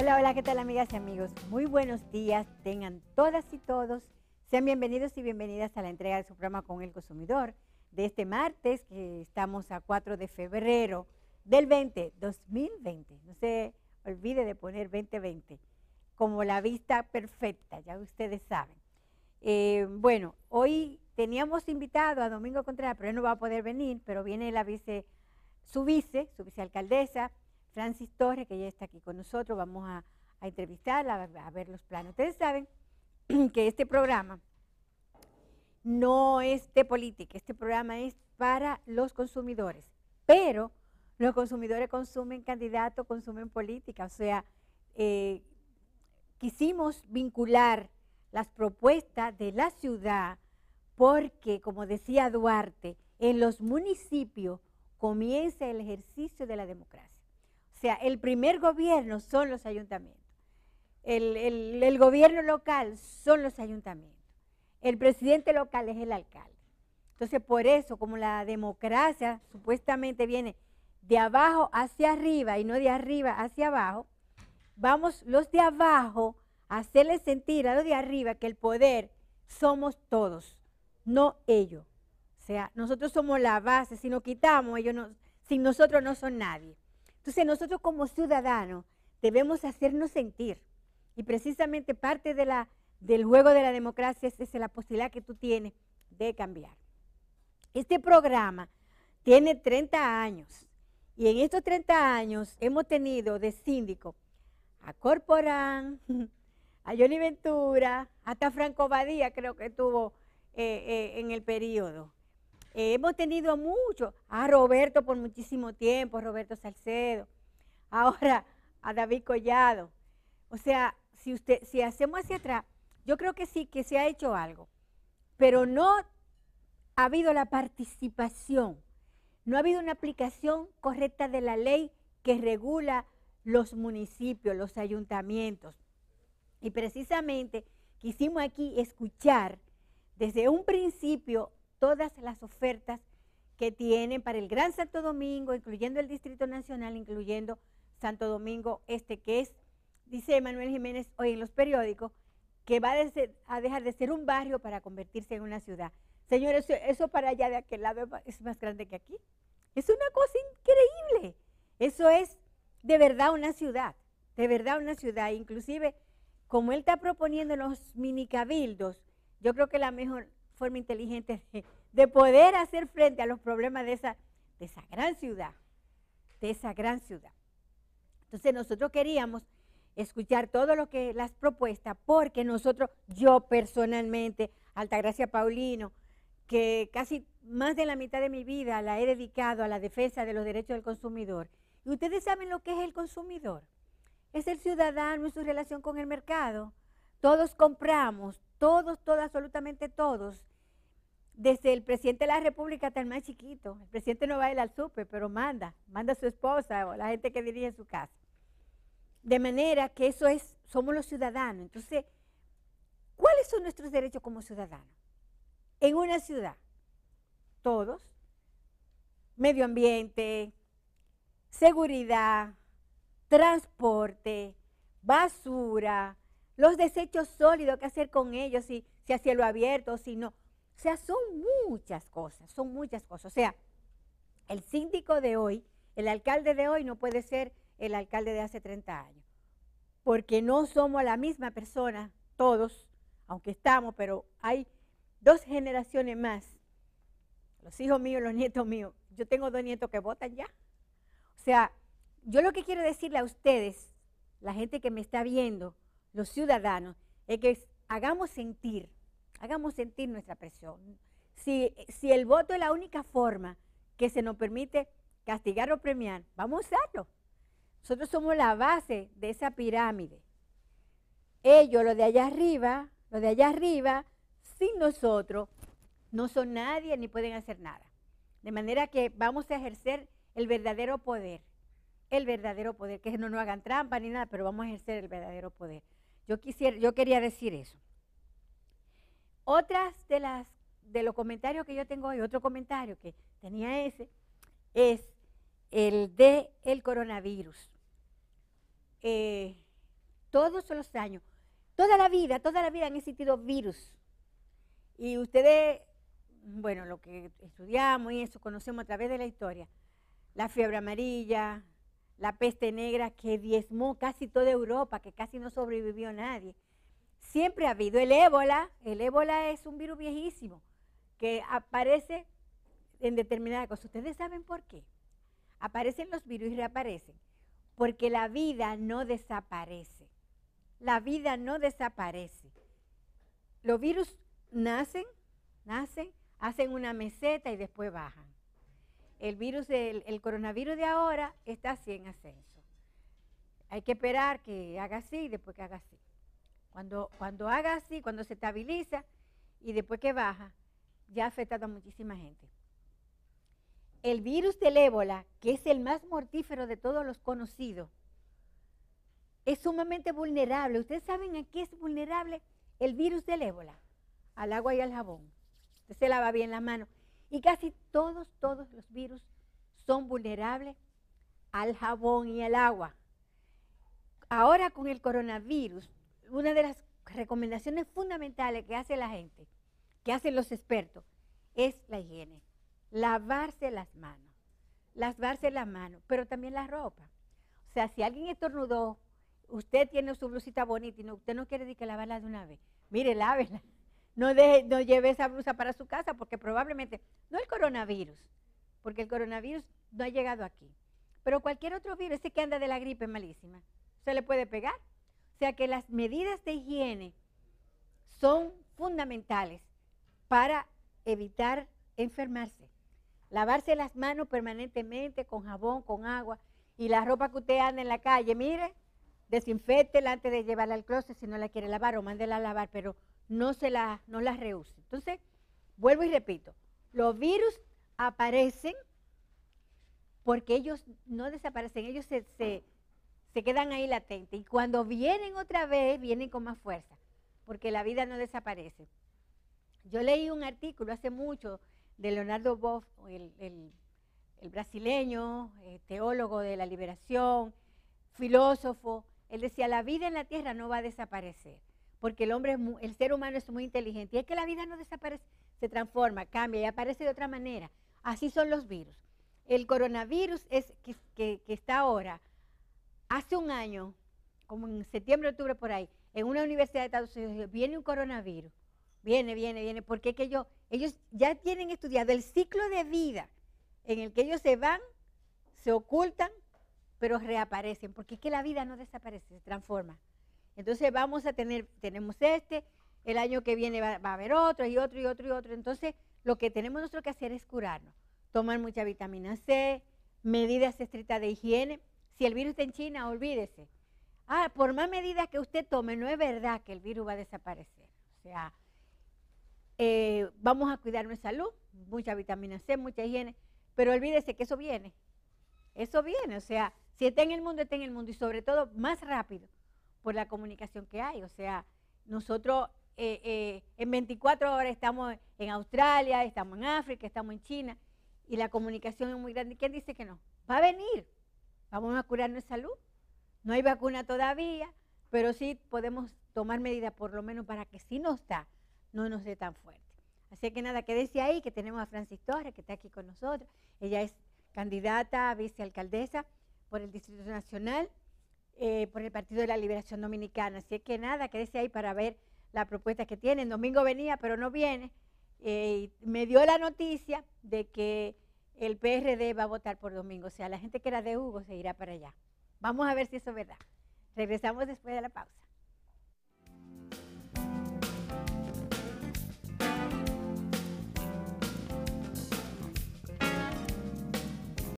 Hola, hola, ¿qué tal, amigas y amigos? Muy buenos días, tengan todas y todos. Sean bienvenidos y bienvenidas a la entrega de su programa Con el Consumidor de este martes, que estamos a 4 de febrero del 2020. No se olvide de poner 2020 como la vista perfecta, ya ustedes saben. Bueno, hoy teníamos invitado a Domingo Contreras, pero él no va a poder venir, pero viene la vicealcaldesa, Francis Torres, que ya está aquí con nosotros. Vamos a entrevistarla, a ver los planos. Ustedes saben que este programa no es de política, este programa es para los consumidores, pero los consumidores consumen candidatos, consumen política, o sea, quisimos vincular las propuestas de la ciudad porque, como decía Duarte, en los municipios comienza el ejercicio de la democracia. O sea, el primer gobierno son los ayuntamientos. El gobierno local son los ayuntamientos. El presidente local es el alcalde. Entonces, por eso, como la democracia supuestamente viene de abajo hacia arriba y no de arriba hacia abajo, vamos los de abajo a hacerles sentir a los de arriba que el poder somos todos, no ellos. O sea, nosotros somos la base, si nos quitamos, ellos no, sin nosotros no son nadie. Entonces, nosotros como ciudadanos debemos hacernos sentir. Y precisamente parte de del juego de la democracia es la posibilidad que tú tienes de cambiar. Este programa tiene 30 años y en estos 30 años hemos tenido de síndico a Corporán, a Johnny Ventura, hasta Franco Badía creo que tuvo en el periodo. Hemos tenido mucho, a Roberto por muchísimo tiempo, Roberto Salcedo, ahora a David Collado. O sea, si hacemos hacia atrás, yo creo que sí, que se ha hecho algo, pero no ha habido la participación, no ha habido una aplicación correcta de la ley que regula los municipios, los ayuntamientos. Y precisamente quisimos aquí escuchar desde un principio todas las ofertas que tienen para el Gran Santo Domingo, incluyendo el Distrito Nacional, incluyendo Santo Domingo Este, que es, dice Manuel Jiménez hoy en los periódicos, que va a dejar de ser un barrio para convertirse en una ciudad. Señores, eso para allá de aquel lado es más grande que aquí. Es una cosa increíble. Eso es de verdad una ciudad, de verdad una ciudad. Inclusive, como él está proponiendo los minicabildos, yo creo que la mejor forma inteligente de poder hacer frente a los problemas de esa gran ciudad, de esa gran ciudad. Entonces, nosotros queríamos escuchar todo lo que las propuestas, porque nosotros, yo personalmente, Altagracia Paulino, que casi más de la mitad de mi vida la he dedicado a la defensa de los derechos del consumidor. Y ustedes saben lo que es el consumidor. Es el ciudadano y su relación con el mercado. Todos compramos, todos, absolutamente todos, desde el presidente de la República hasta el más chiquito. El presidente no va a ir al súper, pero manda a su esposa o la gente que dirige su casa. De manera que eso es, somos los ciudadanos. Entonces, ¿cuáles son nuestros derechos como ciudadanos? En una ciudad, todos, medio ambiente, seguridad, transporte, basura, los desechos sólidos, qué hacer con ellos, si a cielo abierto, si no. O sea, son muchas cosas, son muchas cosas. O sea, el síndico de hoy, el alcalde de hoy no puede ser el alcalde de hace 30 años, porque no somos la misma persona todos, aunque estamos, pero hay dos generaciones más, los hijos míos, los nietos míos. Yo tengo dos nietos que votan ya. O sea, yo lo que quiero decirle a ustedes, la gente que me está viendo, los ciudadanos, es que hagamos sentir nuestra presión. Si el voto es la única forma que se nos permite castigar o premiar, vamos a usarlo. Nosotros somos la base de esa pirámide. Ellos, los de allá arriba, sin nosotros, no son nadie ni pueden hacer nada. De manera que vamos a ejercer el verdadero poder, que no nos hagan trampa ni nada, pero vamos a ejercer el verdadero poder. Yo quería decir eso. Otras de los comentarios que yo tengo hoy, otro comentario que tenía ese, es el del coronavirus. todos los años, toda la vida han existido virus. Y ustedes, bueno, lo que estudiamos y eso, conocemos a través de la historia, la fiebre amarilla, la peste negra que diezmó casi toda Europa, que casi no sobrevivió nadie. Siempre ha habido el ébola es un virus viejísimo que aparece en determinada cosa. ¿Ustedes saben por qué? Aparecen los virus y reaparecen, porque la vida no desaparece, la vida no desaparece. Los virus nacen, hacen una meseta y después bajan. El virus, el coronavirus de ahora está así en ascenso. Hay que esperar que haga así y después que haga así. Cuando haga así, cuando se estabiliza y después que baja, ya ha afectado a muchísima gente. El virus del ébola, que es el más mortífero de todos los conocidos, es sumamente vulnerable. ¿Ustedes saben a qué es vulnerable el virus del ébola? Al agua y al jabón. Usted se lava bien las manos. Y casi todos los virus son vulnerables al jabón y al agua. Ahora con el coronavirus, una de las recomendaciones fundamentales que hace la gente, que hacen los expertos, es la higiene. Lavarse las manos, pero también la ropa. O sea, si alguien estornudó, usted tiene su blusita bonita y no, usted no quiere decir que lavarla de una vez. Mire, lávela. No lleve esa blusa para su casa porque probablemente, no el coronavirus, porque el coronavirus no ha llegado aquí, pero cualquier otro virus, ese que anda de la gripe malísima, se le puede pegar. O sea que las medidas de higiene son fundamentales para evitar enfermarse. Lavarse las manos permanentemente con jabón, con agua, y la ropa que usted anda en la calle, mire, desinféctela antes de llevarla al closet si no la quiere lavar o mándela a lavar, pero no la reuse. Entonces, vuelvo y repito, los virus aparecen porque ellos no desaparecen, ellos se quedan ahí latentes. Y cuando vienen otra vez, vienen con más fuerza, porque la vida no desaparece. Yo leí un artículo hace mucho de Leonardo Boff, el brasileño, teólogo de la liberación, filósofo. Él decía, la vida en la tierra no va a desaparecer, porque el ser humano es muy inteligente. Y es que la vida no desaparece, se transforma, cambia y aparece de otra manera. Así son los virus. El coronavirus que está ahora, hace un año, como en septiembre, octubre, por ahí, en una universidad de Estados Unidos, viene un coronavirus. Viene, porque es que ellos ya tienen estudiado el ciclo de vida en el que ellos se van, se ocultan, pero reaparecen, porque es que la vida no desaparece, se transforma. Entonces vamos a tenemos el año que viene va a haber otro. Entonces lo que tenemos nosotros que hacer es curarnos, tomar mucha vitamina C, medidas estrictas de higiene. Si el virus está en China, olvídese. Por más medidas que usted tome, no es verdad que el virus va a desaparecer. O sea, vamos a cuidar nuestra salud, mucha vitamina C, mucha higiene, pero olvídese que eso viene. O sea, si está en el mundo y sobre todo más rápido, por la comunicación que hay. O sea, nosotros en 24 horas estamos en Australia, estamos en África, estamos en China, y la comunicación es muy grande. ¿Quién dice que no? Va a venir. Vamos a curar nuestra salud. No hay vacuna todavía, pero sí podemos tomar medidas, por lo menos para que si nos da, no nos dé tan fuerte. Así que nada, quédese ahí, que tenemos a Francis Torres, que está aquí con nosotros. Ella es candidata a vicealcaldesa por el Distrito Nacional, por el Partido de la Liberación Dominicana. Así que nada, quédese ahí para ver la propuesta que tienen. Domingo venía, pero no viene. Me dio la noticia de que el PRD va a votar por Domingo. O sea, la gente que era de Hugo se irá para allá. Vamos a ver si eso es verdad. Regresamos después de la pausa.